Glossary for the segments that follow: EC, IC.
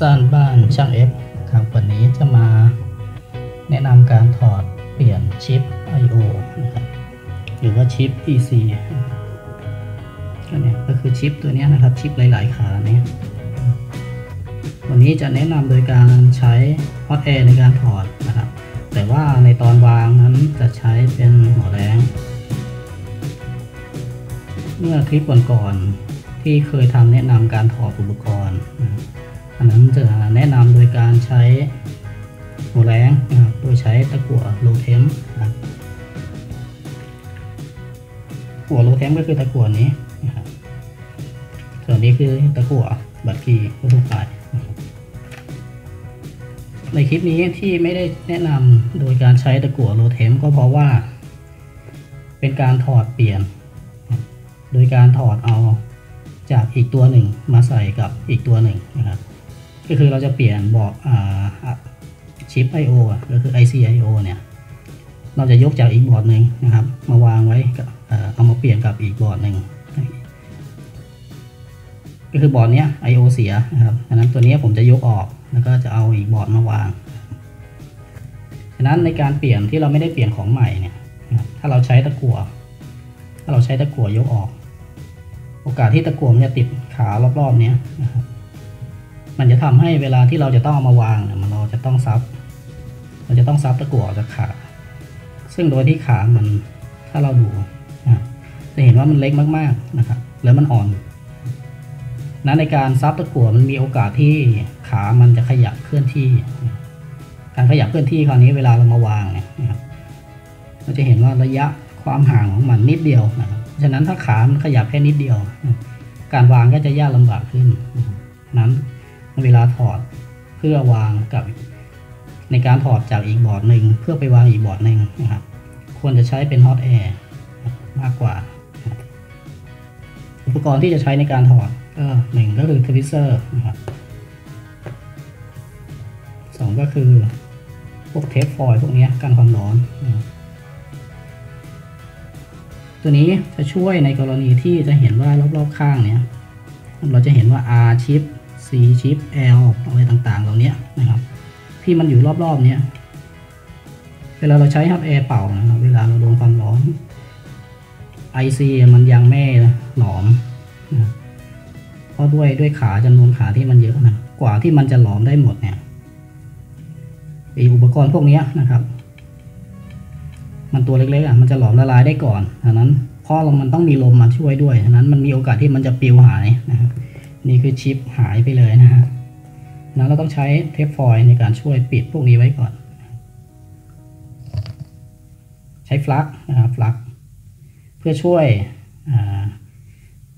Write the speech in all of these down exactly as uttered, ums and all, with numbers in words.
สร้างบ้านช่าง F ครับวันนี้จะมาแนะนำการถอดเปลี่ยนชิป ไอ โอ นะครับหรือว่าชิป อี ซี ก็เนี่ยก็คือชิปตัวนี้นะครับชิปหลายๆขาเนี่ยวันนี้จะแนะนำโดยการใช้ Hot Air ในการถอดนะครับแต่ว่าในตอนวางนั้นจะใช้เป็นหัวแรงเมื่อคลิปก่อนๆที่เคยทำแนะนำการถอดอุปกรณ์อันนั้นจะแนะนำโดยการใช้หัวแรงนะครับโดยใช้ตะกั่วโลเทมนะครับหัวโลเทมก็คือตะกั่วนี้นะครับส่วนนี้คือตะกั่วบัตรคีย์ทั่วไปในคลิปนี้ที่ไม่ได้แนะนำโดยการใช้ตะกั่วโลเทมก็เพราะว่าเป็นการถอดเปลี่ยนโดยการถอดเอาจากอีกตัวหนึ่งมาใส่กับอีกตัวหนึ่งนะครับก็คือเราจะเปลี่ยนบอกชิป ไอ โอ ก็คือ ไอ ซี ไอ โอ เนี่ยเราจะยกจากอีกบอร์ดหนึ่งนะครับมาวางไว้เอามาเปลี่ยนกับอีกบอร์ดหนึ่งก็คือบอร์ดเนี้ย ไอ โอ เสียนะครับฉะนั้นตัวนี้ผมจะยกออกแล้วก็จะเอาอีกบอร์ดมาวางฉะนั้นในการเปลี่ยนที่เราไม่ได้เปลี่ยนของใหม่เนี่ยถ้าเราใช้ตะกั่วถ้าเราใช้ตะกั่วยกออกโอกาสที่ตะกั่วมันจะติดขารอบๆเนี้ยนะครับมันจะทำให้เวลาที่เราจะต้องเอามาวางเนี่ยมันเราจะต้องซับเราจะต้องซับตะกั่วออกจากขาซึ่งโดยที่ขามันถ้าเราดูนะจะเห็นว่ามันเล็กมากๆนะครับแล้วมันอ่อนนั้นในการซับตะกั่วมันมีโอกาสที่ขามันจะขยับเคลื่อนที่การขยับเคลื่อนที่คราวนี้เวลาเรามาวางเนี่ยนะครับเราจะเห็นว่าระยะความห่างของมันนิดเดียวนะครับฉะนั้นถ้าขามันขยับแค่นิดเดียวการวางก็จะยากลำบากขึ้นนั้นเวลาถอดเพื่อวางกับในการถอดจากอีกบอร์ดหนึ่งเพื่อไปวางอีกบอร์ดหนึ่งนะครับควรจะใช้เป็น Hot Air มากกว่าอุปกรณ์ที่จะใช้ในการถอดก็หนึ่งก็คือทวิสเซอร์นะครับสองก็คือพวกเทปฟอยล์พวกนี้กันความร้อนตัวนี้จะช่วยในกรณีที่จะเห็นว่ารอบๆข้างเนี้ยเราจะเห็นว่า R ชิป C ชิป L อะไรต่างๆเหล่านี้นะครับที่มันอยู่รอบๆเนี้ยเวลาเราใช้ฮับแอร์เป่านะครับเวลาเราโดนความร้อน ไอ ซี มันยังไม่หลอมนะเพราะด้วยด้วยขาจำนวนขาที่มันเยอะนะกว่าที่มันจะหลอมได้หมดเนี่ยอุปกรณ์พวกนี้นะครับมันตัวเล็กๆอ่ะมันจะหลอมละลายได้ก่อนฉะนั้นเพราะมันต้องมีลมมาช่วยด้วยฉะนั้นมันมีโอกาสที่มันจะปลิวหายนะครับนี่คือชิปหายไปเลยนะฮะแล้วเราต้องใช้เทปฟอยล์ในการช่วยปิดพวกนี้ไว้ก่อนใช้ฟลักนะครับฟลักเพื่อช่วย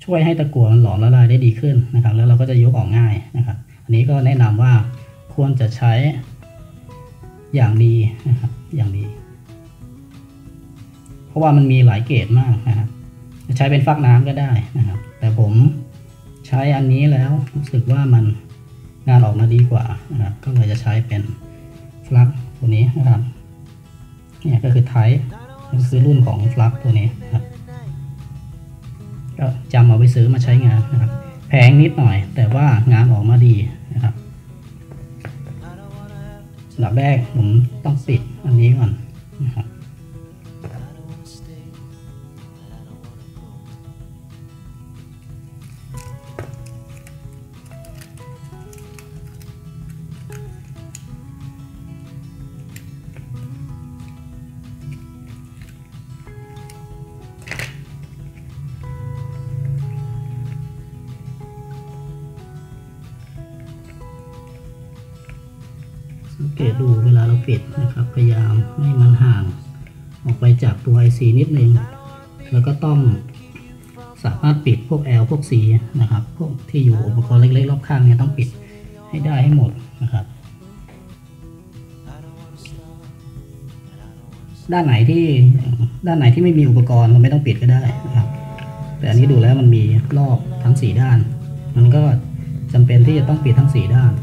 ช่วยให้ตะกั่วมันหลอมละลายได้ดีขึ้นนะครับแล้วเราก็จะยกออกง่ายนะครับอันนี้ก็แนะนำว่าควรจะใช้อย่างดีนะครับอย่างดีเพราะว่ามันมีหลายเกรดมากนะครับใช้เป็นฟักน้ำก็ได้นะครับแต่ผมใช้อันนี้แล้วรู้สึกว่ามันงานออกมาดีกว่านะครับก็เลยจะใช้เป็นฟักตัวนี้นะครับเนี่ยก็คือไทป์คือรุ่นของฟักตัวนี้นะครับก็จำเอาไปซื้อมาใช้งานนะครับแพงนิดหน่อยแต่ว่างานออกมาดีนะครับอันดับแรกผมต้องปิดอันนี้ก่อนนะครับสังเกตดูเวลาเราปิดนะครับพยายามให้มันห่างออกไปจากตัว ไอ ซี นิดนึงแล้วก็ต้องสามารถปิดพวก L พวก C นะครับพวกที่อยู่อุปกรณ์เล็กๆรอบข้างเนี่ยต้องปิดให้ได้ให้หมดนะครับด้านไหนที่ด้านไหนที่ไม่มีอุปกรณ์เราไม่ต้องปิดก็ได้นะครับแต่อันนี้ดูแล้วมันมีรอบทั้งสี่ด้านมันก็จำเป็นที่จะต้องปิดทั้งสี่ด้าน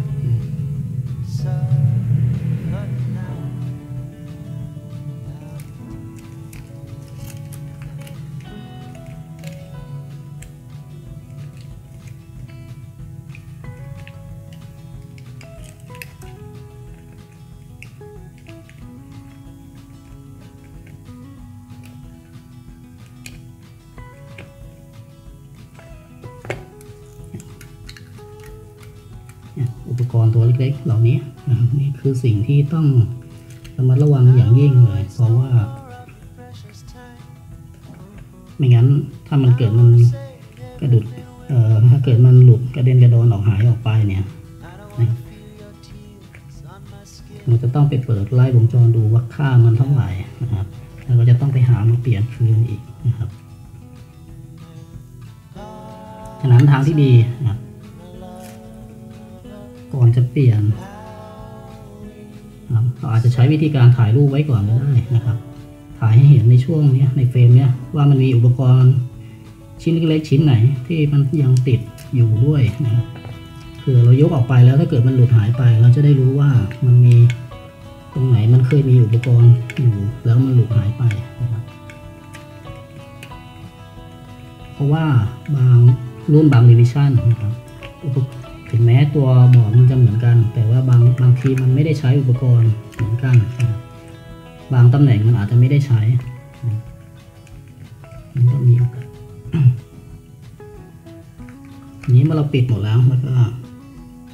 ล็กๆเหล่านี้นะครับนี่คือสิ่งที่ต้องระมัดระวังอย่างยิ่งเลยเพราะว่าไม่งั้นถ้ามันเกิดมันกระดุดเอ่อถ้าเกิดมันหลุดกระเด็นกระดอนออกหายออกไปเนี่ยนะเราจะต้องไปเปิดไล่วงจรดูว่าค่ามันเท่าไหร่นะครับแล้วก็จะต้องไปหามาเปลี่ยนคืนอีกนะครับฉะนั้นทางที่ดีนะก่อนจะเปลี่ยนเราอาจจะใช้วิธีการถ่ายรูปไว้ก่อนก็ได้นะครับถ่ายให้เห็นในช่วงนี้ในเฟรมนี้ว่ามันมีอุปกรณ์ชิ้นเล็กๆชิ้นไหนที่มันยังติดอยู่ด้วยนะครับคือเรายกออกไปแล้วถ้าเกิดมันหลุดหายไปเราจะได้รู้ว่ามันมีตรงไหนมันเคยมีอุปกรณ์อยู่แล้วมันหลุดหายไปนะครับเพราะว่าบางรุ่นบางรีวิชั่นนะครับถึงแม้ตัวบอร์ดมันจะเหมือนกันแต่ว่าบางบางทีมันไม่ได้ใช้อุปกรณ์เหมือนกันนะครับบางตำแหน่งมันอาจจะไม่ได้ใช้มันก็มีโอกาสนี้เมื่อเราปิดหมดแล้วแล้วก็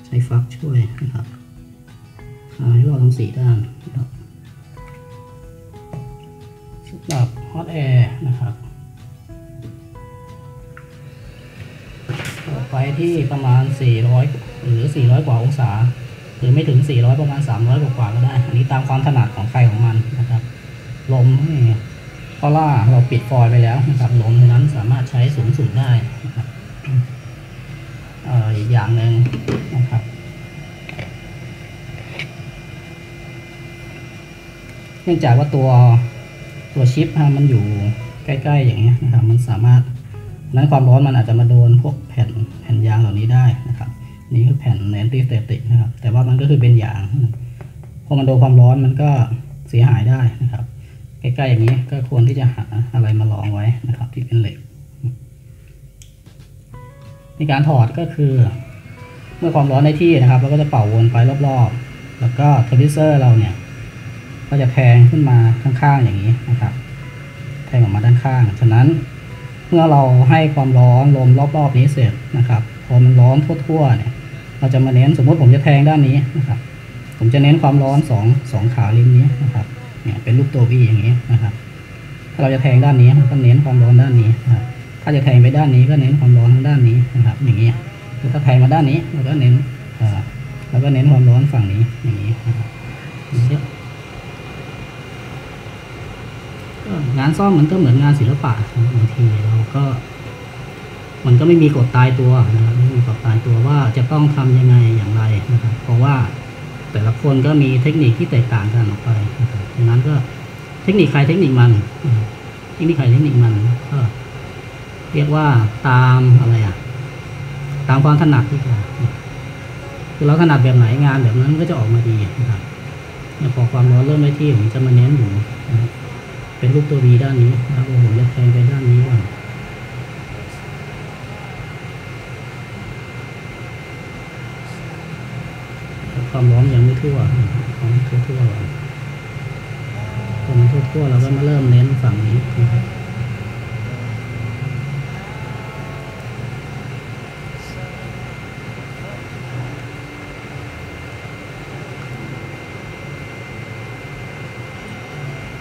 ใช้ฟักช่วยนะครับหายรอบทั้งสี่ด้านนะครับสำหรับฮอตแอร์นะครับไปที่ประมาณสี่ร้อยหรือสี่ร้อยกว่าองศาหรือไม่ถึงสี่ร้อยประมาณสามร้อยกว่าก็ได้อันนี้ตามความถนัดของใครของมันนะครับลมเพราะว่าเราปิดฟอยล์ไปแล้วนะครับลมนั้นสามารถใช้สูงสุดได้นะครับอีกอย่างหนึ่งนะครับเนื่องจากว่าตัวตัวชิปมันอยู่ใกล้ๆอย่างเงี้ยนะครับมันสามารถนั้นความร้อนมันอาจจะมาโดนพวกแผ่นแผ่นยางเหล่านี้ได้นะครับนี่คือแผ่นแอนตี้สแตติกนะครับแต่ว่ามันก็คือเป็นยางพอมันโดนความร้อนมันก็เสียหายได้นะครับใกล้ๆอย่างนี้ก็ควรที่จะหาอะไรมารองไว้นะครับที่เป็นเหล็กในการถอดก็คือเมื่อความร้อนได้ที่นะครับเราก็จะเป่าวนไปรอบๆแล้วก็ทวิสเซอร์เราเนี่ยก็จะแทงขึ้นมาข้างๆอย่างนี้นะครับแทงออกมาด้านข้างฉะนั้นเมื่อเราให้ความร้อนลมรอบๆนี้เสร็จนะครับพอมันร้อนทั่วๆเนี่ยเราจะมาเน้นสมมติผมจะแทงด้านนี้นะครับผมจะเน้นความร้อนสองสองขาริมนี้นะครับเนี่ยเป็นรูปตัววีอย่างนี้นะครับถ้าเราจะแทงด้านนี้ก็เน้นความร้อนด้านนี้นะครับถ้าจะแทงไปด้านนี้ก็เน้นความร้อนทางด้านนี้นะครับอย่างนี้ถ้าแทงมาด้านนี้เราก็เน้นแล้วก็เน้นความร้อนฝั่งนี้อย่างนี้นะครับงานซ่อมมันก็เหมือนงานศิลปะบางทีเราก็มันก็ไม่มีกฎตายตัวนะครับไม่มีกฎตายตัวว่าจะต้องทำยังไงอย่างไรนะครับเพราะว่าแต่ละคนก็มีเทคนิคที่แตกต่างกันออกไปนะครับดังนั้นก็เทคนิคใครเทคนิคมันเทคนิคใครเทคนิคมันก็เรียกว่าตามอะไรอ่ะตามความถนัดที่เราคือเราถนัดแบบไหนงานแบบนั้นก็จะออกมาดีนะครับเนี่ยพอความร้อนเริ่มได้ที่ผมจะมาเน้นอยู่เป็นรูปตัววีด้านนี้นะครับผมจะแทงไปด้านนี้ก่อนความร้อนยังไม่ทั่วความทั่วทั่วความทั่วทั่วเราก็มาเริ่มเน้นฝั่งนี้นะครับ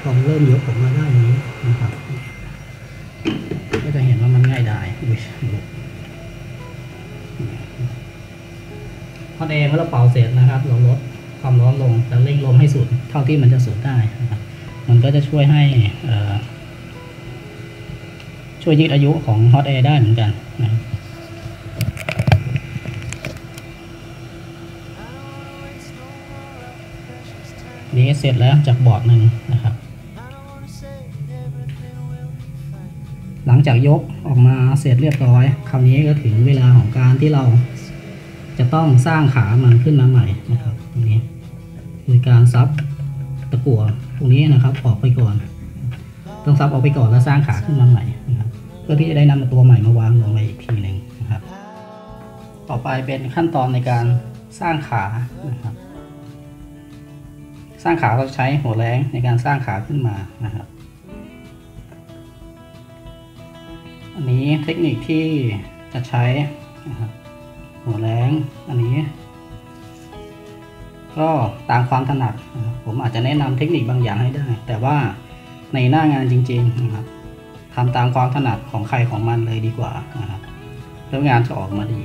ลองเริ่มยกออกมาได้นี้นะครับก็จะเห็นว่ามันง่ายดายพอแอร์เมื่อเราเป่าเสร็จนะครับเราลดความร้อนลงแล้วเร่งลมให้สุดเท่าที่มันจะสุดได้นะครับมันก็จะช่วยให้ช่วยยืดอายุของฮอตแอร์ได้เหมือนกันนะนี่เสร็จแล้วจากบอร์ดหนึ่งนะครับหลังจากยกออกมาเสร็จเรียบร้อยคราวนี้ก็ถึงเวลาของการที่เราจะต้องสร้างขามันขึ้นมาใหม่นะครับตรงนี้โดยการซับตะกั่วตรงนี้นะครับออกไปก่อนต้องซับออกไปก่อนแล้วสร้างขาขึ้นมาใหม่นะครับเพื่อที่จะได้นำตัวใหม่มาวางลงไปอีกทีหนึ่งนะครับต่อไปเป็นขั้นตอนในการสร้างขานะครับสร้างขาเราใช้หัวแรงในการสร้างขาขึ้นมานะครับอันนี้เทคนิคที่จะใช้นะครับหัวแรงอันนี้ ก็ตามความถนัดนะครับผมอาจจะแนะนำเทคนิคบางอย่างให้ได้แต่ว่าในหน้างานจริงๆนะครับทำตามความถนัดของใครของมันเลยดีกว่านะครับแล้วงานจะออกมาดี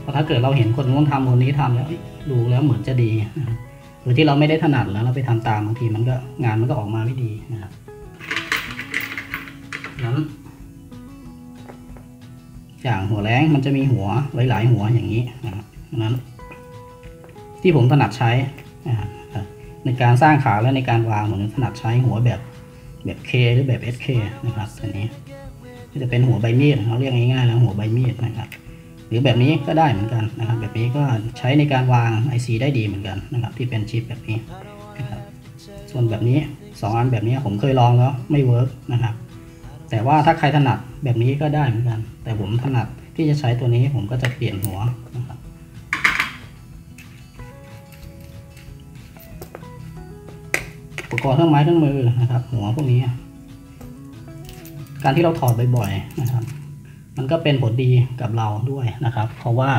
เพราะถ้าเกิดเราเห็นคนนู้นทำคนนี้ทำแล้วดูแล้วเหมือนจะดีนะครับหรือที่เราไม่ได้ถนัดแล้วเราไปทำตามบางทีมันก็งานมันก็ออกมาไม่ดีนะครับนั้นอย่างหัวแรงมันจะมีหัวหลายๆหัวอย่างนี้นะครับนั้นที่ผมถนัดใช้ในการสร้างขาและในการวางผมถนัดใช้หัวแบบแบบ K หรือแบบ เอส เค นะครับตัวนี้จะเป็นหัวใบมีดเราเรียกง่ายๆแล้วหัวใบมีดนะครับหรือแบบนี้ก็ได้เหมือนกันนะครับแบบนี้ก็ใช้ในการวาง ไอ ซี ได้ดีเหมือนกันนะครับที่เป็นชิปแบบนี้นะครับส่วนแบบนี้สองอันแบบนี้ผมเคยลองแล้วไม่เวิร์กนะครับแต่ว่าถ้าใครถนัดแบบนี้ก็ได้เหมือนกันแต่ผมถนัดที่จะใช้ตัวนี้ผมก็จะเปลี่ยนหัวนะครับอุปกรณ์เครื่องไม้เครื่องมือนะครับหัวพวกนี้การที่เราถอดบ่อยๆนะครับมันก็เป็นผลดีกับเราด้วยนะครับเพราะว่า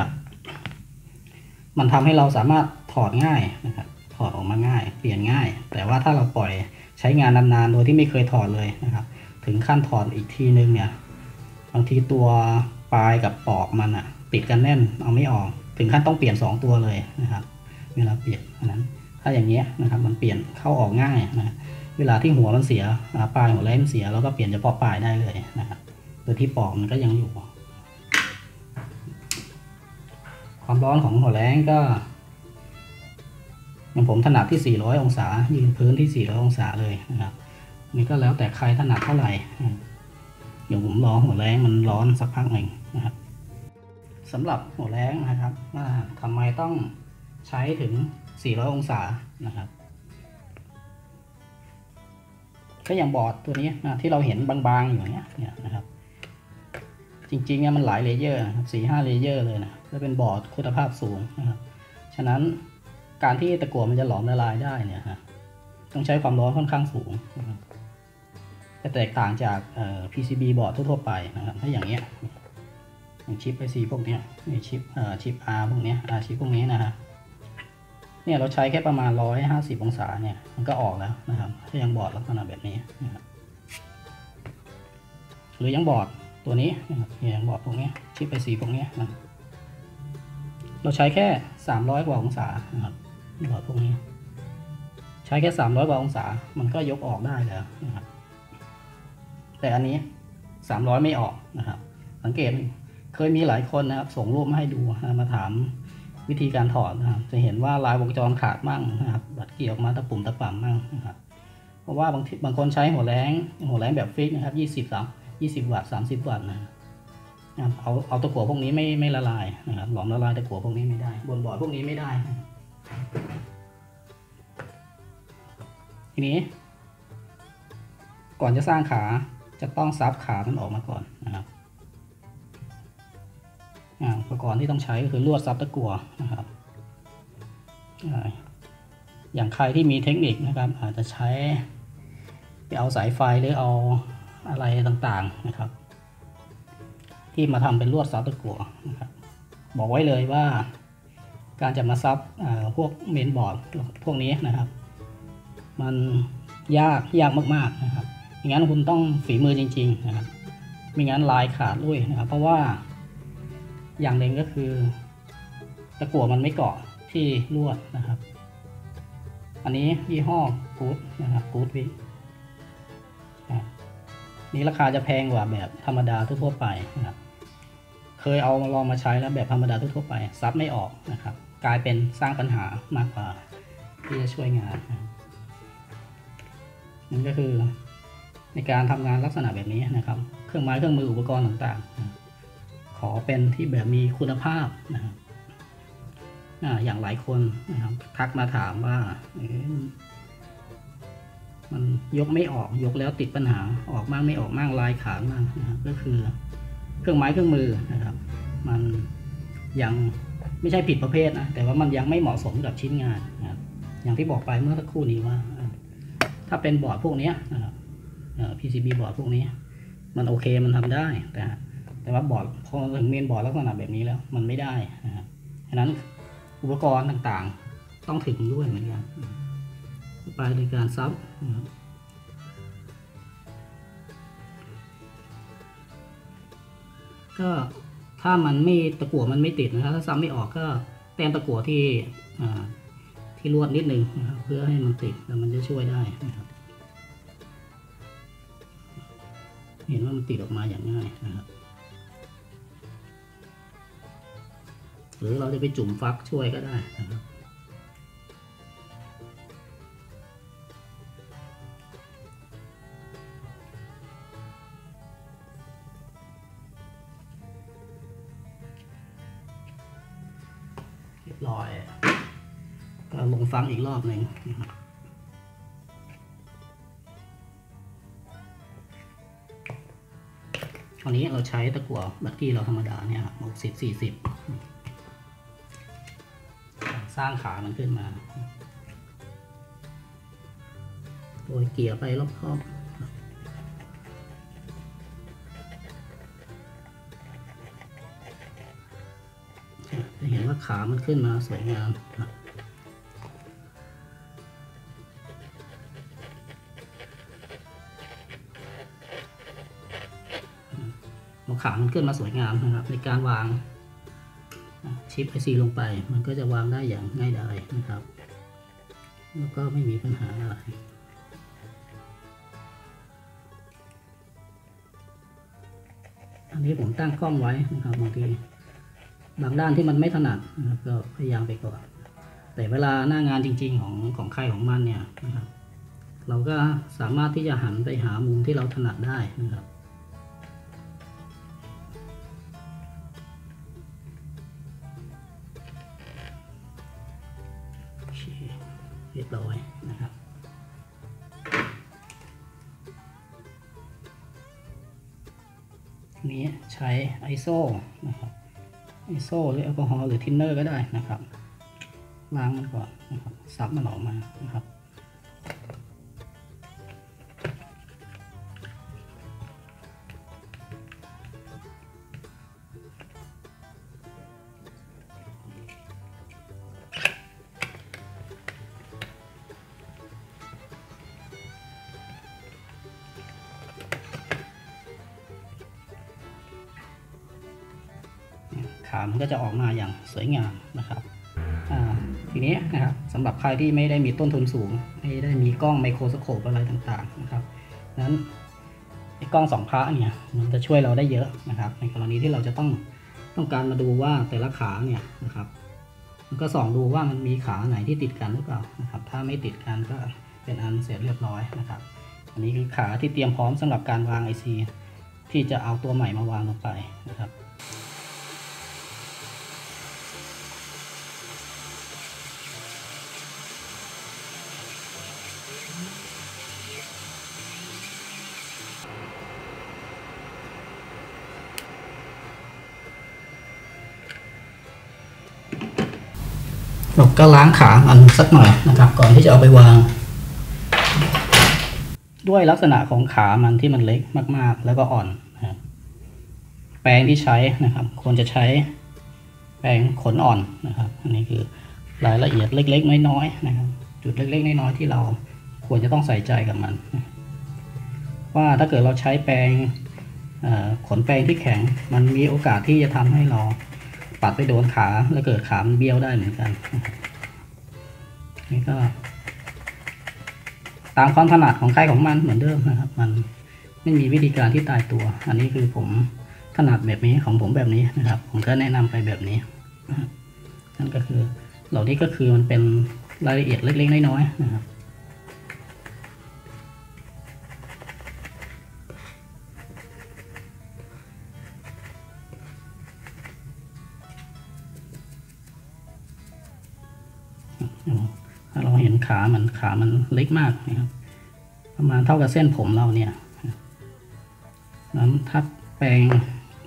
มันทำให้เราสามารถถอดง่ายนะครับถอดออกมาง่ายเปลี่ยนง่ายแต่ว่าถ้าเราปล่อยใช้งานนานๆโดยที่ไม่เคยถอดเลยนะครับถึงขั้นถอดอีกทีนึงเนี่ยบางทีตัวปลายกับปอกมันอะติดกันแน่นเอาไม่ออกถึงขั้นต้องเปลี่ยนสองตัวเลยนะครับเวลาเปลี่ยนนั้นถ้าอย่างนี้นะครับมันเปลี่ยนเข้าออกง่ายนะเวลาที่หัวมันเสียปลายหัวแหลมเสียเราก็เปลี่ยนเฉพาะปลายได้เลยนะครับโดยที่ปอกมันก็ยังอยู่ความร้อนของหัวแหลมก็อย่างผมถนัดที่สี่ร้อยองศายืนพื้นที่สี่ร้อยองศาเลยนะครับนี่ก็แล้วแต่ใครถนัดเท่าไหร่เดี๋ยวผมรอหัวแรงมันร้อนสักพักหนึ่งนะครับสำหรับหัวแรงนะครับว่าทำไมต้องใช้ถึงสี่ร้อยองศานะครับก็อย่างบอร์ดตัวนี้นะที่เราเห็นบางๆอยู่เนี้ยเนี่ยนะครับจริงๆเนี่ยมันหลายเลเยอร์นะครับสี่ห้าเลเยอร์เลยนะแล้วเป็นบอร์ดคุณภาพสูงนะครับฉะนั้นการที่ตะกั่วมันจะหลอมละลายได้เนี่ยฮะต้องใช้ความร้อนค่อนข้างสูงจะแตกต่างจาก พี ซี บี บอร์ดทั่วๆไปนะครับถ้าอย่างเงี้ยอย่างชิป ไอ ซี พวกเนี้ยชิปชิป R พวกเนี้ย R ชิปพวกนี้นะฮะเนี่ยเราใช้แค่ประมาณหนึ่งร้อยห้าสิบองศาเนี่ยมันก็ออกแล้วนะครับถ้ายังบอร์ดลักษณะแบบนี้นะครับหรือยังบอร์ดตัวนี้นะครับยังบอร์ดพวกนี้ชิป ไอ ซี พวกนี้นะเราใช้แค่สามร้อยกว่าองศานะครับบอร์ดพวกนี้ใช้แค่สามร้อยกว่าองศามันก็ยกออกได้แล้วนะครับแต่อันนี้สามร้อยไม่ออกนะครับสังเกตเคยมีหลายคนนะครับส่งรูปมาให้ดูมาถามวิธีการถอดนะครับจะเห็นว่าลายวงจรขาดมั่งนะครับบัดเกี่ยวออกมาตะปุ่มตะป่ำมั่งนะครับเพราะว่าบางทีบางคนใช้หัวแรงหัวแรงแบบฟิกนะครับยี่สิบสามยี่สิบวัตต์สามสิบวัตต์นะเอาเอาตะกั่วพวกนี้ไม่ไม่ละลายนะครับหลอมละลายตะกั่วพวกนี้ไม่ได้บนบอร์ดพวกนี้ไม่ได้ทีนี้ก่อนจะสร้างขาจะต้องซับขามันออกมาก่อนนะครับอุปกรณ์ที่ต้องใช้ก็คือลวดซับตะกั่วนะครับอย่างใครที่มีเทคนิคนะครับอาจจะใช้ไปเอาสายไฟหรือเอาอะไรต่างๆนะครับที่มาทำเป็นลวดซับตะกั่วนะครับบอกไว้เลยว่าการจะมาซับพวกเมนบอร์ดพวกนี้นะครับมันยากยากมากๆนะครับไม่งั้นคุณต้องฝีมือจริงๆนะครับไม่งั้นลายขาดลุ่ยนะครับเพราะว่าอย่างหนึ่งก็คือตะกั่วมันไม่เกาะที่ลวดนะครับอันนี้ยี่ห้อกู๊ดนะครับกู๊ดวิกนี่ราคาจะแพงกว่าแบบธรรมดาทั่วไปนะครับเคยเอาลองมาใช้แล้วแบบธรรมดาทั่วไปซับไม่ออกนะครับกลายเป็นสร้างปัญหามากกว่าที่จะช่วยงานนั่นก็คือในการทำงานลักษณะแบบนี้นะครับเครื่องไม้เครื่องมืออุปกรณ์ต่างๆขอเป็นที่แบบมีคุณภาพนะครับอย่างหลายคนนะครับทักมาถามว่ามันยกไม่ออกยกแล้วติดปัญหาออกมั่งไม่ออกมั่งลายขาดมั่งนะครับก็คือเครื่องไม้เครื่องมือนะครับมันยังไม่ใช่ผิดประเภทนะแต่ว่ามันยังไม่เหมาะสมกับชิ้นงานนะครับอย่างที่บอกไปเมื่อสักครู่นี้ว่าถ้าเป็นบอร์ดพวกนี้นะครับพี ซี บี บอร์ดพวกนี้มันโอเคมันทำได้แต่แต่ว่าบอร์ดพอถึงเมนบอร์ดลักษณะแบบนี้แล้วมันไม่ได้นะครับฉะนั้นอุปกรณ์ต่าง ต้องถึงด้วยเหมือนกันไปในการซับก็ถ้ามันไม่ตะกั่วมันไม่ติดนะครับถ้าซับไม่ออกก็แต้มตะกั่วที่ที่ลวดนิดนึงนะครับเพื่อให้มันติดแล้วมันจะช่วยได้นะครับเห็นว่ามันติดออกมาอย่างง่ายนะครับหรือเราจะไปจุ่มฟักช่วยก็ได้นะครับเรียบร้อยก็ลงฟักอีกรอบหนึ่งนะครับตอนนี้เราใช้ตะกั่วบักกี้เราธรรมดาเนี่ยครับหกสิบสี่สิบสร้างขามันขึ้นมาโดยเกี่ยไปรอบครอบจะเห็นว่าขามันขึ้นมาสวยงามขามันขึ้นมาสวยงามนะครับในการวางชิป อี ซี ลงไปมันก็จะวางได้อย่างง่ายดายนะครับแล้วก็ไม่มีปัญหาอะไรอันนี้ผมตั้งกล้องไว้นะครับบางทีบางด้านที่มันไม่ถนัดนะครับก็พยายามไปก่อนแต่เวลาหน้างานจริงๆของของใครของมันเนี่ยนะครับเราก็สามารถที่จะหันไปหามุมที่เราถนัดได้นะครับเรียบร้อยนะครับนี้ใช้ไอโซนะครับไอโซหรือแอลกอฮอล์หรือทินเนอร์ก็ได้นะครับล้างมันก่อนนะครับซับมันออกมานะครับมันก็จะออกมาอย่างสวยงามนะครับทีนี้นะครับสำหรับใครที่ไม่ได้มีต้นทุนสูงไม่ได้มีกล้องไมโครสโคปอะไรต่างๆนะครับนั้นกล้องสองพระเนี่ยมันจะช่วยเราได้เยอะนะครับในกรณีที่เราจะต้องต้องการมาดูว่าแต่ละขาเนี่ยนะครับมันก็ส่องดูว่ามันมีขาไหนที่ติดกันหรือเปล่านะครับถ้าไม่ติดกันก็เป็นอันเสร็จเรียบร้อยนะครับอันนี้คือขาที่เตรียมพร้อมสำหรับการวาง ไอ ซี ที่จะเอาตัวใหม่มาวางลงไปนะครับเราก็ล้างขามันสักหน่อยนะครับก่อนที่จะเอาไปวางด้วยลักษณะของขามันที่มันเล็กมากๆแล้วก็อ่อนนะครับแปรงที่ใช้นะครับควรจะใช้แปรงขนอ่อนนะครับอันนี้คือรายละเอียดเล็กๆน้อยๆนะครับจุดเล็กๆน้อยๆที่เราควรจะต้องใส่ใจกับมันว่าถ้าเกิดเราใช้แปรงขนแปรงที่แข็งมันมีโอกาสที่จะทำให้เราปัดไปโดนขาแล้วเกิดขามันเบี้ยวได้เหมือนกันนี่ก็ตามความถนัดของใครของมันเหมือนเดิมนะครับมันไม่มีวิธีการที่ตายตัวอันนี้คือผมถนัดแบบนี้ของผมแบบนี้นะครับผมก็แนะนำไปแบบนี้นั่นก็คือเหล่านี้ก็คือมันเป็นรายละเอียดเล็กๆน้อยๆนะครับถ้าเราเห็นขามันขามันเล็กมากนะครับประมาณเท่ากับเส้นผมเราเนี่ยนั้นถ้าแปรง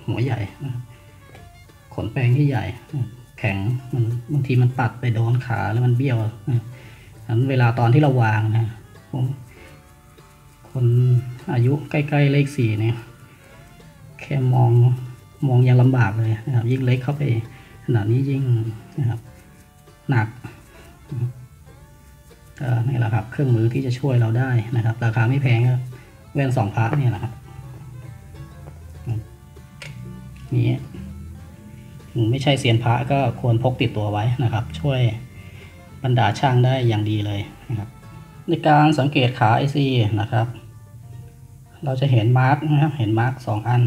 หัวใหญ่ขนแปรงที่ใหญ่แข็งมันบางทีมันปัดไปโดนขาแล้วมันเบี้ยวนั้นเวลาตอนที่เราวางนะผมคนอายุใกล้ๆเลขสี่เนี่ยแค่มองมองยังลำบากเลยนะครับยิ่งเล็กเข้าไปขนาดนี้ยิ่งนะครับหนักMm-hmm. ก็นี่แหละครับเครื่องมือที่จะช่วยเราได้นะครับราคาไม่แพงครับแว่นสองพาร์ทเนี่ยนะครับนี้ไม่ใช่เซียนพระก็ควรพกติดตัวไว้นะครับช่วยบรรดาช่างได้อย่างดีเลยนะครับในการสังเกตขา อี ซี นะครับเราจะเห็นมาร์กนะครับเห็นมาร์กสองอัน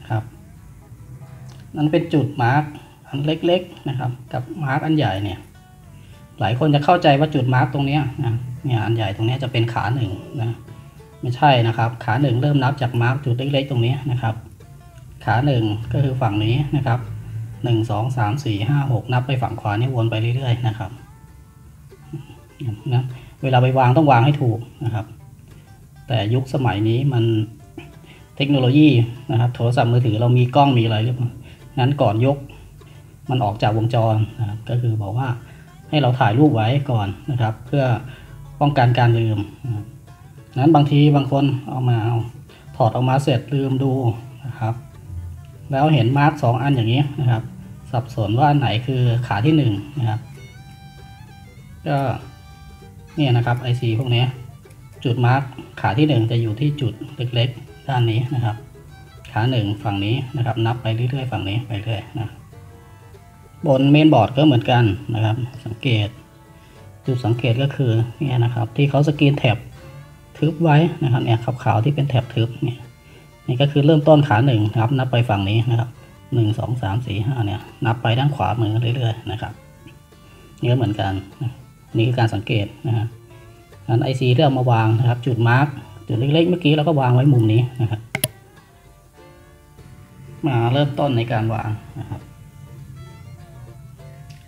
นะครับนั่นเป็นจุดมาร์กอันเล็กๆนะครับกับมาร์กอันใหญ่เนี่ยหลายคนจะเข้าใจว่าจุดมาร์กตรงนี้นะเนี่ยอันใหญ่ตรงนี้จะเป็นขาหนึ่งนะไม่ใช่นะครับขาหนึ่งเริ่มนับจากมาร์กจุดเล็กๆตรงนี้นะครับขาหนึ่งก็คือฝั่งนี้นะครับหนึ่งสองสามสี่ห้าหกนับไปฝั่งขวานี่วนไปเรื่อยๆนะครับนะเวลาไปวางต้องวางให้ถูกนะครับแต่ยุคสมัยนี้มันเทคโนโลยีนะครับโทรศัพท์มือถือเรามีกล้องมีอะไรเรียบร้อยนั้นก่อนยกมันออกจากวงจรนะครับก็คือบอกว่าให้เราถ่ายรูปไว้ก่อนนะครับเพื่อป้องกันการลืมนั้นบางทีบางคนเอามาเอาถอดออกมาเสร็จลืมดูนะครับแล้วเห็นมาร์กสองอันอย่างนี้นะครับสับสนว่าอันไหนคือขาที่หนึ่งนะครับก็เนี่ยนะครับ ไอ ซี พวกนี้จุดมาร์กขาที่หนึ่งจะอยู่ที่จุดเล็กๆด้านนี้นะครับขาหนึ่งฝั่งนี้นะครับนับไปเรื่อยๆฝั่งนี้ไปเรื่อยนะบนเมนบอร์ดก็เหมือนกันนะครับสังเกตจุดสังเกตก็คือเนี่ยนะครับที่เขาสกรีนแถบทึบไว้นะครับเนี่ยขาวๆที่เป็นแถบทึบเนี่ยนี่ก็คือเริ่มต้นขาหนึ่งครับนับไปฝั่งนี้นะครับหนึ่งสองสามสี่ห้าเนี่ยนับไปด้านขวามือเรื่อยๆนะครับนี่ก็เหมือนกันนี่คือการสังเกตนะฮะนั้น ไอ ซี เริ่มมาวางนะครับจุดมาร์กจุดเล็กๆเมื่อกี้เราก็วางไว้มุมนี้นะครับมาเริ่มต้นในการวางนะครับ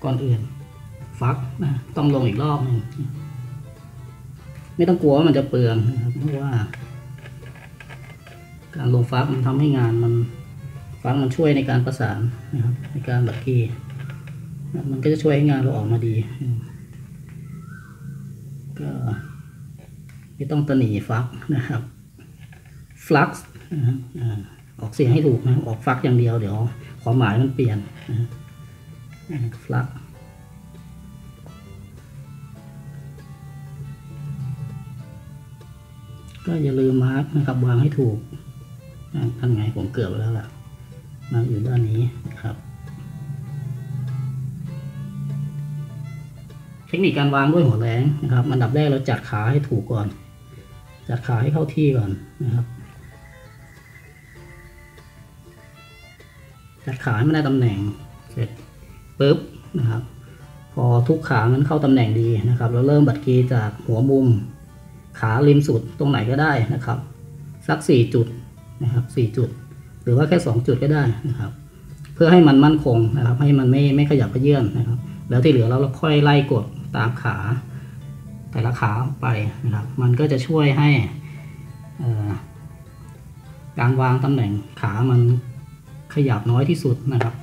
ก่อนอื่นฟักนะต้องลงอีกรอบนึงไม่ต้องกลัวว่ามันจะเปลืองนะครับเพราะว่าการลงฟักมันทำให้งานมันฟักมันช่วยในการประสานนะครับในการบักกี้มันก็จะช่วยให้งานเราออกมาดีก็ไม่ต้องตะหนีฟักนะครับฟลักซ์ออกเสียงให้ถูกนะออกฟักอย่างเดียวเดี๋ยวความหมายมันเปลี่ยนฟลักก็อย่าลืมมาร์กนะครับวางให้ถูกทำไงผมเกือบแล้วล่ะมาอยู่ด้านนี้นะครับเทคนิคการวางด้วยหัวแรงนะครับอันดับแรกเราจัดขาให้ถูกก่อนจัดขาให้เข้าที่ก่อนนะครับจัดขาให้มันได้ตำแหน่งเสร็จปึ๊บนะครับพอทุกขามันเข้าตำแหน่งดีนะครับเราเริ่มบัดกีจากหัวมุมขาริมสุดตรงไหนก็ได้นะครับสักสี่จุดนะครับสี่จุดหรือว่าแค่สองจุดก็ได้นะครับเพื่อให้มันมั่นคงนะครับให้มันไม่ไม่ขยับเขยื้อนนะครับแล้วที่เหลือเราค่อยไล่กดตามขาแต่ละขาไปนะครับมันก็จะช่วยให้การวางตำแหน่งขามันขยับน้อยที่สุดนะครับ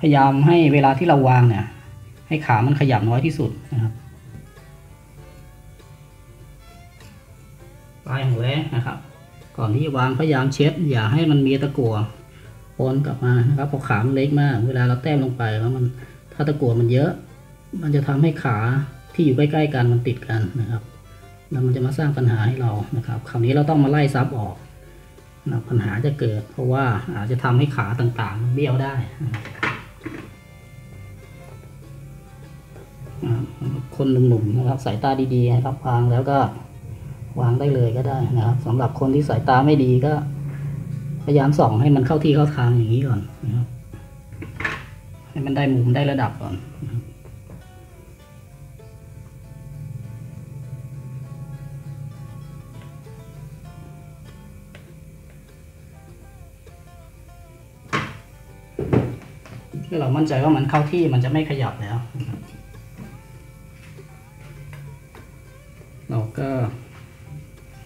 พยายามให้เวลาที่เราวางเนี่ยให้ขามันขยับน้อยที่สุดนะครับปลายของแหวนนะครับก่อนที่วางพยายามเช็ดอย่าให้มันมีตะกั่วปนกลับมานะครับเพราะขามันเล็กมากเวลาเราแต้มลงไปแล้วมันถ้าตะกั่วมันเยอะมันจะทำให้ขาที่อยู่ใกล้ๆกันมันติดกันนะครับแล้วมันจะมาสร้างปัญหาให้เรานะครับคราวนี้เราต้องมาไล่ซับออกนะปัญหาจะเกิดเพราะว่าอาจจะทำให้ขาต่างๆเบี้ยวได้คนหนุ่มๆนะครับสายตาดีๆนะครับวางแล้วก็วางได้เลยก็ได้นะครับสำหรับคนที่สายตาไม่ดีก็พยายามส่องให้มันเข้าที่เข้าทางอย่างนี้ก่อนนะครับให้มันได้มุมได้ระดับก่อนนะครับเมื่อเรามั่นใจว่ามันเข้าที่มันจะไม่ขยับแล้วเราก็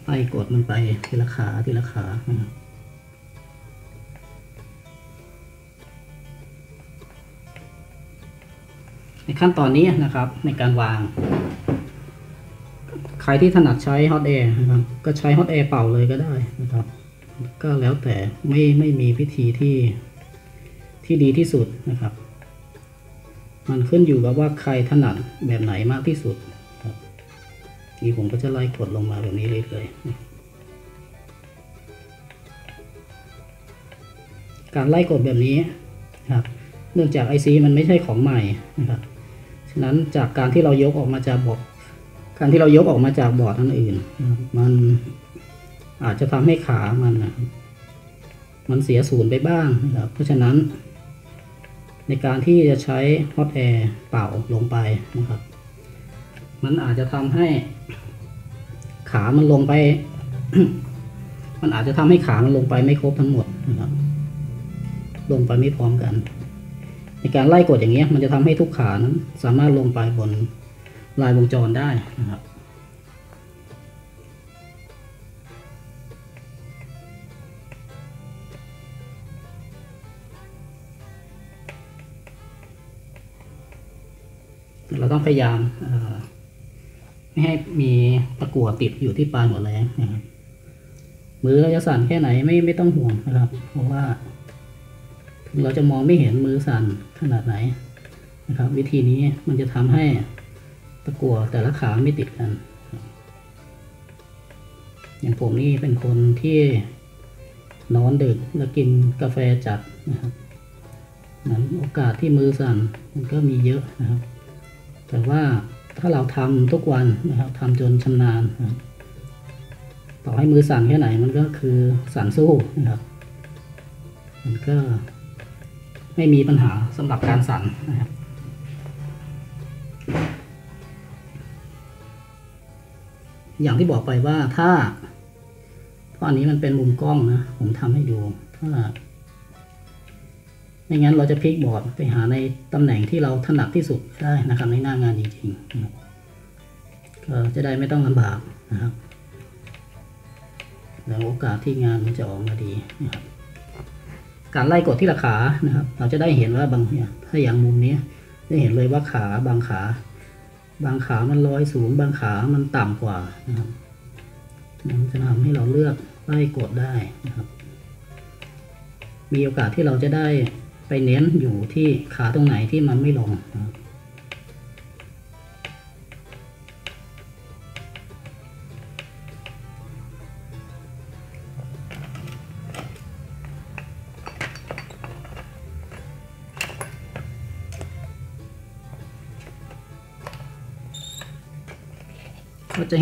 ไล่กดมันไปทีละขาทีละขานะครับในขั้นตอนนี้นะครับในการวางใครที่ถนัดใช้ฮอตแอร์นะครับก็ใช้ฮอตแอร์เป่าเลยก็ได้นะครับก็แล้วแต่ไม่ไม่มีวิธีที่ที่ดีที่สุดนะครับ มันขึ้นอยู่กับว่าใครถนัดแบบไหนมากที่สุดครับนี่ผมก็จะไล่กดลงมาแบบนี้เรื่อยๆการไล่กดแบบนี้ครับเนื่องจาก ไอ ซี มันไม่ใช่ของใหม่นะครับฉะนั้นจากการที่เรายกออกมาจากบอร์ดการที่เรายกออกมาจากบอร์ดอันอื่นมันอาจจะทำให้ขามันมันเสียศูนย์ไปบ้างนะครับเพราะฉะนั้นในการที่จะใช้ฮอตแอร์เป่าลงไปนะครับมันอาจจะทำให้ขามันลงไป มันอาจจะทำให้ขามันลงไปไม่ครบทั้งหมดนะครับลงไปไม่พร้อมกันในการไล่กดอย่างเงี้ยมันจะทำให้ทุกขานั้นสามารถลงไปบนลายวงจรได้นะครับเราต้องพยายามไม่ให้มีตะกั่วติดอยู่ที่ปลายหัวแหลมนะครับมือเราจะสั่นแค่ไหนไม่ไม่ต้องห่วงนะครับเพราะว่าถึงเราจะมองไม่เห็นมือสั่นขนาดไหนนะครับวิธีนี้มันจะทำให้ตะกั่วแต่ละขาไม่ติดกันอย่างผมนี่เป็นคนที่นอนดึกแล้วกินกาแฟจัดนะครับนั้นโอกาสที่มือสั่นมันก็มีเยอะนะครับแต่ว่าถ้าเราทำทุกวันนะครับทำจนชำนาญนะต่อให้มือสั่นแค่ไหนมันก็คือสั่นสู้นะครับมันก็ไม่มีปัญหาสำหรับการสั่นนะครับอย่างที่บอกไปว่าถ้าเพราะอันนี้มันเป็นมุมกล้องนะผมทำให้ดูถ้าไม่งั้นเราจะพลิกบอร์ดไปหาในตำแหน่งที่เราถนัดที่สุดได้นะครับในหน้างานจริงๆก็จะได้ไม่ต้องลำบากนะครับแล้วโอกาสที่งานมันจะออกมาดีนะครับการไล่กดที่ละขานะครับเราจะได้เห็นว่าบางเนี่ยถ้าอย่างมุมนี้จะเห็นเลยว่าขาบางขาบางขามันลอยสูงบางขามันต่ำกว่านะครับมันจะทำให้เราเลือกไล่กดได้นะครับมีโอกาสที่เราจะได้ไปเน้นอยู่ที่ขาตรงไหนที่มันไม่ลงนะครับก็จะเ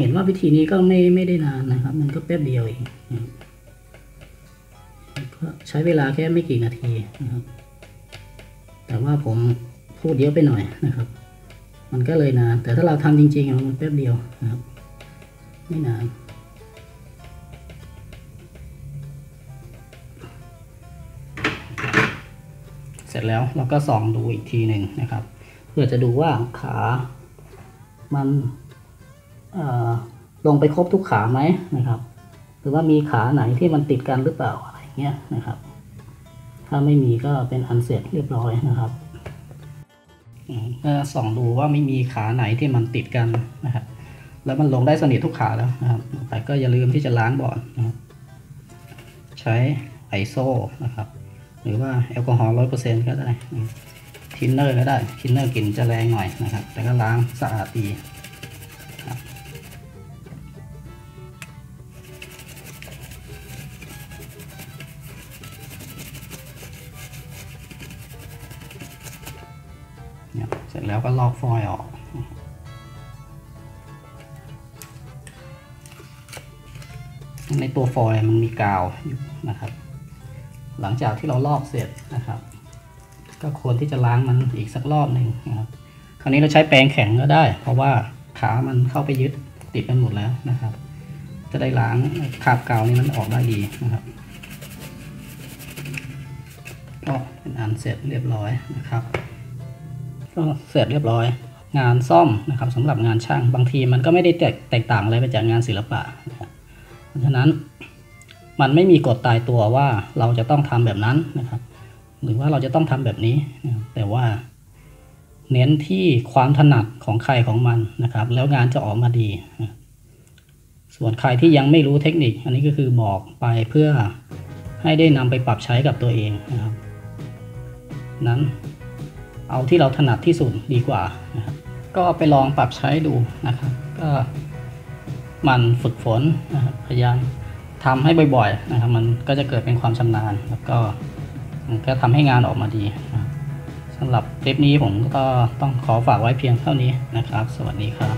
ห็นว่าวิธีนี้ก็ไม่ไม่ได้นานนะครับมันก็แป๊บเดียวเองใช้เวลาแค่ไม่กี่นาทีนะครับแต่ว่าผมพูดเยอะไปหน่อยนะครับมันก็เลยนานแต่ถ้าเราทำจริงๆมันแป๊บเดียวนะครับไม่นานเสร็จแล้วเราก็ส่องดูอีกทีหนึ่งนะครับเพื่อจะดูว่าขามันลงไปครบทุกขาไหมนะครับหรือว่ามีขาไหนที่มันติดกันหรือเปล่าอะไรเงี้ยนะครับถ้าไม่มีก็เป็นอันเสร็จเรียบร้อยนะครับก็ส่องดูว่าไม่มีขาไหนที่มันติดกันนะครับแล้วมันลงได้สนิททุกขาแล้วนะครับแต่ก็อย่าลืมที่จะล้างบอร์ดนะครับใช้ไอโซนะครับหรือว่าแอลกอฮอล์ร้อยเปอร์เซ็นต์ก็ได้ทินเนอร์ก็ได้ทินเนอร์กลิ่นจะแรงหน่อยนะครับแต่ก็ล้างสะอาดดีเสร็จแล้วก็ลอกฟอยล์ออกในตัวฟอยล์มันมีกาวอยู่นะครับหลังจากที่เราลอกเสร็จนะครับก็ควรที่จะล้างมันอีกสักรอบหนึ่งนะครับคราวนี้เราใช้แปรงแข็งก็ได้เพราะว่าขามันเข้าไปยึดติดกันหมดแล้วนะครับจะได้ล้างคราบกาวนี้มันออกได้ดีนะครับก็เป็นอันเสร็จเรียบร้อยนะครับก็เสร็จเรียบร้อยงานซ่อมนะครับสำหรับงานช่างบางทีมันก็ไม่ได้แตกแตกต่างอะไรไปจากงานศิลปะเพราะฉะนั้นมันไม่มีกฎตายตัวว่าเราจะต้องทำแบบนั้นนะครับหรือว่าเราจะต้องทำแบบนี้แต่ว่าเน้นที่ความถนัดของใครของมันนะครับแล้วงานจะออกมาดีส่วนใครที่ยังไม่รู้เทคนิคอันนี้ก็คือบอกไปเพื่อให้ได้นำไปปรับใช้กับตัวเองนะครับนั้น เอาที่เราถนัดที่สุดดีกว่านะครับก็ไปลองปรับใช้ดูนะครับก็มันฝึกฝนนะครับพยายามทำให้บ่อยๆนะครับมันก็จะเกิดเป็นความชำนาญแล้วก็ก็ทำให้งานออกมาดีนะครับสำหรับคลิปนี้ผมก็ต้องขอฝากไว้เพียงเท่านี้นะครับสวัสดีครับ